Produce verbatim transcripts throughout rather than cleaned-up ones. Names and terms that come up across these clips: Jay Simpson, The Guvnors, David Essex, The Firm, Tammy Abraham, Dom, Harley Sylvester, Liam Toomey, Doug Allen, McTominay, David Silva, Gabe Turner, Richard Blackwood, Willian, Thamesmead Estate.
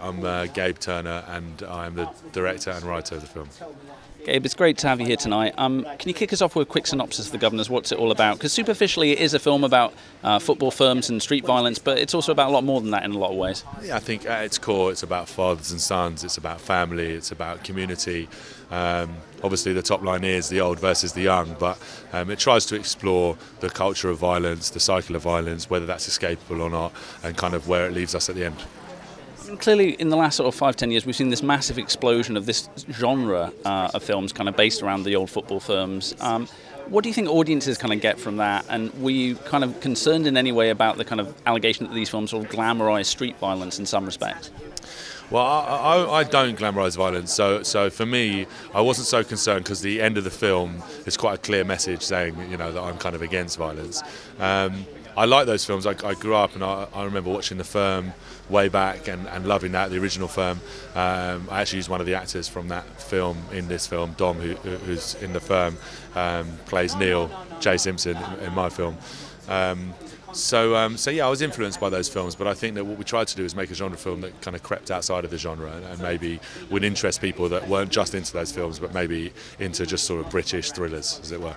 I'm uh, Gabe Turner, and I'm the director and writer of the film. Gabe, it's great to have you here tonight. Um, can you kick us off with a quick synopsis of The Guvnors? What's it all about? Because superficially it is a film about uh, football firms and street violence, but it's also about a lot more than that in a lot of ways. Yeah, I think at its core it's about fathers and sons, it's about family, it's about community. Um, obviously the top line is the old versus the young, but um, it tries to explore the culture of violence, the cycle of violence, whether that's escapable or not, and kind of where it leaves us at the end. Clearly, in the last sort of five, ten years, we've seen this massive explosion of this genre uh, of films kind of based around the old football firms. Um, what do you think audiences kind of get from that? And were you kind of concerned in any way about the kind of allegation that these films all glamorise street violence in some respects? Well, I, I, I don't glamorise violence, so so for me, I wasn't so concerned because the end of the film is quite a clear message saying, you know, that I'm kind of against violence. Um, I like those films. I, I grew up and I, I remember watching The Firm way back and, and loving that, the original Firm. Um, I actually used one of the actors from that film in this film, Dom, who, who's in The Firm, um, plays Neil, Jay Simpson in my film. Um, so, um, so yeah, I was influenced by those films, but I think that what we tried to do is make a genre film that kind of crept outside of the genre and, and maybe would interest people that weren't just into those films, but maybe into just sort of British thrillers, as it were.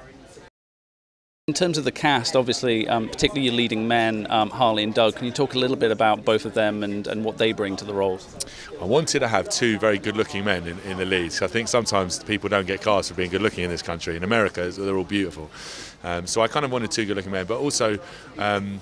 In terms of the cast, obviously, um, particularly your leading men, um, Harley and Doug, can you talk a little bit about both of them and, and what they bring to the roles? I wanted to have two very good-looking men in, in the lead. So I think sometimes people don't get cast for being good-looking in this country. In America, they're all beautiful. Um, so I kind of wanted two good-looking men, but also um,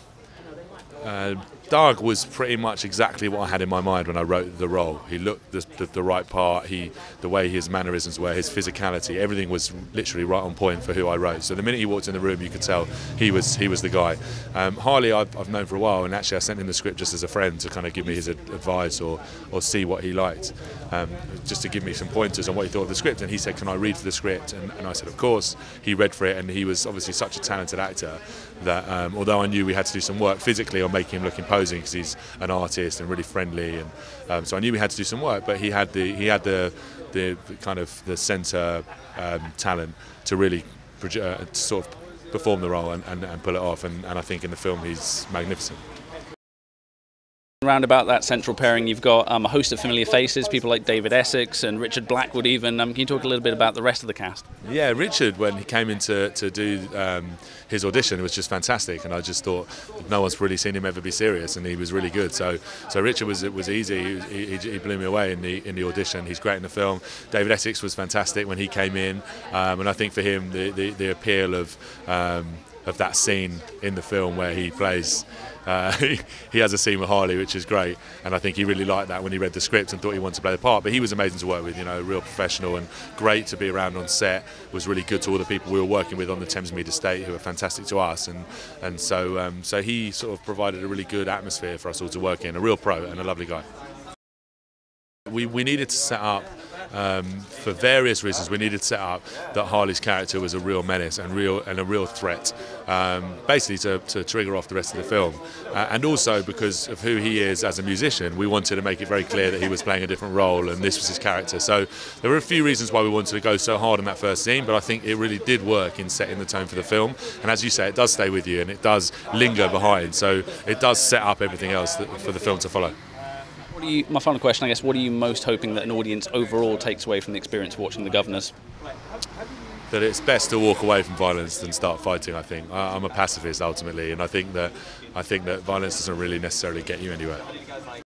uh, Doug was pretty much exactly what I had in my mind when I wrote the role. He looked the, the, the right part, he, the way his mannerisms were, his physicality, everything was literally right on point for who I wrote. So the minute he walked in the room, you could tell he was he was the guy. Um, Harley, I've, I've known for a while, and actually I sent him the script just as a friend to kind of give me his advice or, or see what he liked, um, just to give me some pointers on what he thought of the script. And he said, can I read for the script? And, and I said, of course. He read for it, and he was obviously such a talented actor that um, although I knew we had to do some work physically on making him look imposing, because he's an artist and really friendly, and um, so I knew we had to do some work. But he had the he had the the, the kind of the centre um, talent to really uh, to sort of perform the role and, and, and pull it off. And, and I think in the film he's magnificent. Around about that central pairing, you've got um, a host of familiar faces, people like David Essex and Richard Blackwood even. Um, can you talk a little bit about the rest of the cast? Yeah, Richard, when he came in to, to do um, his audition, it was just fantastic, and I just thought no one's really seen him ever be serious, and he was really good. So so Richard was it was easy, he, he, he blew me away in the in the audition. He's great in the film. David Essex was fantastic when he came in, um, and I think for him the, the, the appeal of... Um, of that scene in the film where he plays, uh, he, he has a scene with Harley which is great, and I think he really liked that when he read the script and thought he wanted to play the part. But he was amazing to work with, you know, a real professional and great to be around on set. Was really good to all the people we were working with on the Thamesmead Estate, who were fantastic to us, and and so um, so he sort of provided a really good atmosphere for us all to work in. A real pro and a lovely guy. We we needed to set up. Um, for various reasons, we needed to set up that Harley's character was a real menace and real and a real threat, um, basically to, to trigger off the rest of the film, uh, and also because of who he is as a musician, we wanted to make it very clear that he was playing a different role and this was his character. So there were a few reasons why we wanted to go so hard on that first scene, but I think it really did work in setting the tone for the film, and as you say, it does stay with you and it does linger behind, so it does set up everything else that, for the film to follow. What are you, my final question, I guess, what are you most hoping that an audience overall takes away from the experience of watching The Guvnors? That it's best to walk away from violence than start fighting, I think. I, I'm a pacifist ultimately, and I think that I think that violence doesn't really necessarily get you anywhere.